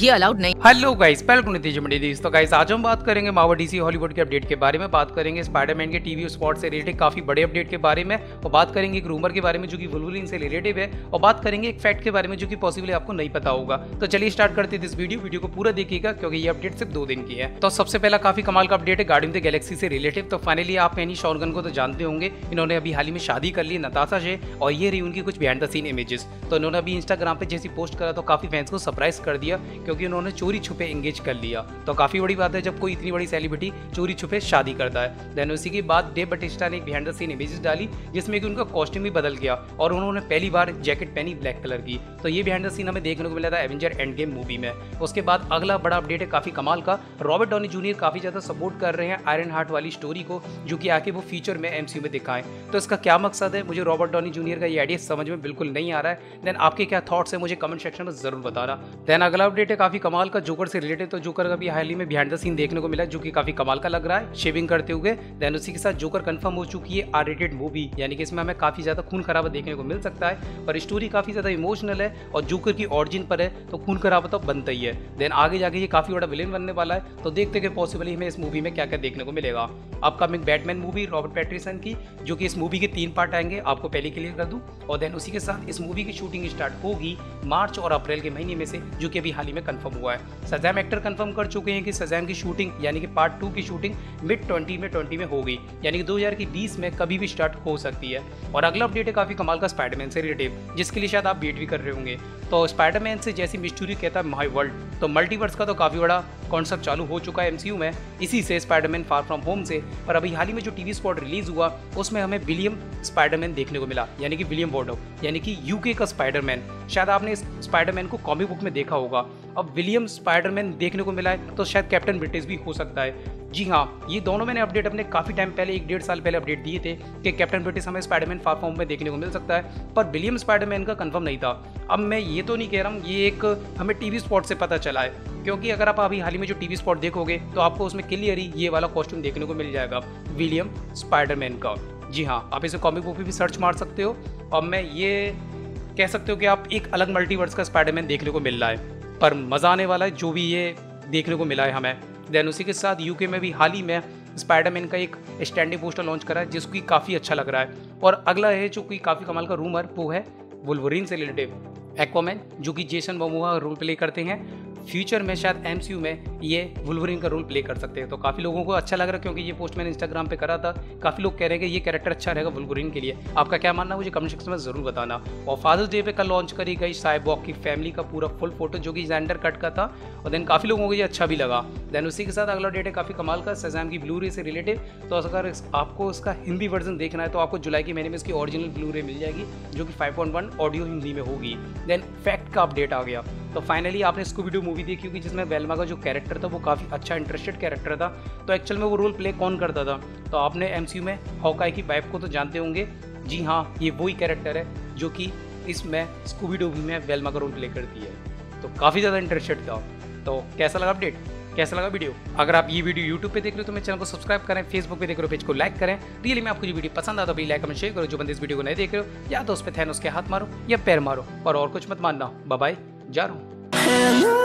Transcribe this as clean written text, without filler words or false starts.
ये अलाउड नहीं। Hello guys, welcome to डीज़। तो गाइस आज हम बात करेंगे मार्वल डीसी हॉलीवुड के अपडेट के बारे में, बात करेंगे स्पाइडरमैन के टीवी स्पॉट से रिलेटेड काफी बड़े अपडेट के बारे में, और बात करेंगे एक रूमर के बारे में जो कि वुल्वरीन से रिलेटेड है, और बात करेंगे एक फैक्ट के बारे में जो कि पॉसिबली आपको नहीं पता होगा। तो चलिए स्टार्ट करते हैं दिस वीडियो को पूरा देखिएगा क्योंकि ये अपडेट सिर्फ 2 दिन की है। तो सबसे पहला काफी कमाल का अपडेट है गार्डियन ऑफ द गैलेक्सी से रिलेटेड। तो फाइनली आप यानी शॉन गन को तो जानते होंगे, इन्होंने अभी हाल ही में शादी कर ली नताशा से, और ये रही उनकी कुछ बिहाइंड द सीन इमेजेस। तो इन्होंने अभी इंस्टाग्राम पे जैसी पोस्ट करा तो काफी फैंस को सरप्राइज कर दिया क्योंकि उन्होंने चोरी छुपे एंगेज कर लिया। तो काफी बड़ी बात है जब कोई इतनी बड़ी सेलिब्रिटी चोरी छुपे शादी करता है। देन उसी के बाद डेव बटिस्टा ने एक बिहाइंड द सीन इमेजेस डाली जिसमें कि उनका कॉस्ट्यूम भी बदल गया और उन्होंने पहली बार जैकेट पहनी ब्लैक कलर की। तो ये बिहाइंड द सीन हमें देखने को मिला था एवेंजर एंड गेम मूवी में। उसके बाद अगला बड़ा अपडेट है काफी कमाल का, रॉबर्ट डॉनी जूनियर काफी ज्यादा सपोर्ट कर रहे हैं आयरन हार्ट वाली स्टोरी को जो कि आके वो फ्यूचर में एमसीयू में दिखाएं। तो इसका क्या मकसद है, मुझे रॉबर्ट डॉनी जूनियर का ये आइडिया समझ में बिल्कुल नहीं आ रहा है। देन आपके क्या थॉट्स है मुझे कमेंट सेक्शन में जरूर बताना। देन अगला अपडेट है काफी कमाल का जोकर से रिलेटेड। तो जोकर का भी हाल ही में बिहाइंड द सीन देखने को मिला जो कि काफी कमाल का लग रहा है शेविंग करते हुए। देन उसी के साथ जोकर कंफर्म हो चुकी है आर रेटेड मूवी, यानी कि इसमें हमें काफी ज्यादा खून खराबा देखने को मिल सकता है और स्टोरी काफी ज्यादा इमोशनल है और जोकर की ऑरिजिन पर है तो खून खराबा तो बनता ही है। देन आगे जाके ये काफी बड़ा विलेन बनने वाला है, तो देखते हैं पॉसिबली हमें इस मूवी में क्या क्या देखने को मिलेगा। Upcoming Batman movie Robert Pattinson की, जो कि इस मूवी के 3 पार्ट आएंगे, आपको पहले क्लियर कर दूं। और देन उसी के साथ इस मूवी की शूटिंग स्टार्ट होगी मार्च और अप्रैल के महीने में से, जो कि अभी हाल ही में कंफर्म हुआ है। शज़ैम एक्टर कंफर्म कर चुके हैं कि शज़ैम की शूटिंग यानी कि पार्ट 2 की शूटिंग मिड 2020 में होगी, यानी कि 2020 में कभी भी स्टार्ट हो सकती है। और अगला अपडेट है काफी कमाल का स्पाइडरमैन से रिलेटेड, जिसके लिए शायद आप वेट भी कर रहे होंगे। तो स्पाइडरमैन से जैसी मिस्ट्री कहता है माय वर्ल्ड, तो मल्टीवर्स का तो काफी बड़ा कॉन्सेप्ट चालू हो चुका है एमसीयू में, इसी से स्पाइडरमैन फार फ्रॉम होम से। पर अभी हाल ही में जो टीवी स्पॉट रिलीज हुआ उसमें हमें विलियम स्पाइडरमैन देखने को मिला, यानी कि विलियम बॉर्डर, यानी कि यूके का स्पाइडरमैन। शायद आपने इस स्पाइडरमैन को कॉमिक बुक में देखा होगा, अब विलियम स्पाइडरमैन देखने को मिला है तो शायद कैप्टन ब्रिटिश भी हो सकता है। जी हाँ, ये दोनों मैंने अपडेट अपने काफ़ी टाइम पहले 1-1.5 साल पहले अपडेट दिए थे कि कैप्टन ब्रिटिश हमें स्पाइडरमैन फार फ्रॉम होम में देखने को मिल सकता है, पर विलियम स्पाइडरमैन का कंफर्म नहीं था। अब मैं ये तो नहीं कह रहा हूँ, ये एक हमें टीवी स्पॉट से पता चला है, क्योंकि अगर आप अभी हाल ही में जो टीवी स्पॉट देखोगे तो आपको उसमें क्लियरली ये वाला कॉस्ट्यूम देखने को मिल जाएगा विलियम स्पाइडरमैन का। जी हाँ, आप इसे कॉमिक बुक भी सर्च मार सकते हो और मैं ये कह सकते हो कि आप एक अलग मल्टीवर्स का स्पाइडरमैन देखने को मिल रहा है, पर मज़ा आने वाला है जो भी ये देखने को मिला है हमें। देन उसी के साथ यूके में भी हाल ही में स्पाइडरमैन का एक स्टैंडिंग पोस्टर लॉन्च करा है जिसकी काफ़ी अच्छा लग रहा है। और अगला है जो कि काफ़ी कमाल का रूमर, वो है वुल्वरीन से रिलेटेड एक्वामैन, जो कि जेसन मोमोआ रोल प्ले करते हैं। फ्यूचर में शायद एमसीयू में ये वुल्वरीन का रोल प्ले कर सकते हैं, तो काफ़ी लोगों को अच्छा लग रहा है क्योंकि ये पोस्ट मैंने इंस्टाग्राम पे करा था। काफ़ी लोग कह रहे हैं कि ये कैरेक्टर अच्छा रहेगा वुल्वरीन के लिए। आपका क्या मानना है मुझे कमेंट सेक्शन में ज़रूर बताना। और फादर्स डे पे कल लॉन्च करी गई साइबॉर्ग की फैमिली का पूरा फुल फोटो जो कि जेंडर कट का था, और देन काफ़ी लोगों को ये अच्छा भी लगा। देन उसी के साथ अगला डेट है काफ़ी कमाल का शज़ैम की ब्लू रे से रिलेटेड। तो अगर आपको इसका हिंदी वर्जन देखना है तो आपको जुलाई के महीने में इसकी ओरिजिनल ब्लू रे मिल जाएगी जो कि 5.1 ऑडियो हिंदी में होगी। देन फैक्ट का अपडेट आ गया। तो फाइनली आपने स्कूबी-डू मूवी देखी होगी जिसमें वेल्मा का जो कैरेक्टर था वो काफ़ी अच्छा इंटरेस्टेड कैरेक्टर था। तो एक्चुअल में वो रोल प्ले कौन करता था, तो आपने एमसीयू में हॉकाई की वाइफ को तो जानते होंगे। जी हाँ, ये वही कैरेक्टर है जो कि इसमें स्कूबी-डू मूवी में वेल्मा का रोल प्ले करती है। तो काफ़ी ज़्यादा इंटरेस्टेड था। तो कैसा लगा अपडेट, कैसा लगा वीडियो? अगर आप ये वीडियो यूट्यूब पे देख रहे हो तो मेरे चैनल को सब्सक्राइब करें, फेसबुक पे देख रहे हो पेज को लाइक करें। रियली में आपको ये वीडियो पसंद आता तो प्लीज लाइक कमेंट शेयर करो। जो बंदे इस वीडियो को नहीं देख रहे हो या तो उस पे थैनोस के हाथ मारो या पैर मारो, पर और कुछ मत मानना। बाय बाय, जा रहा हूँ।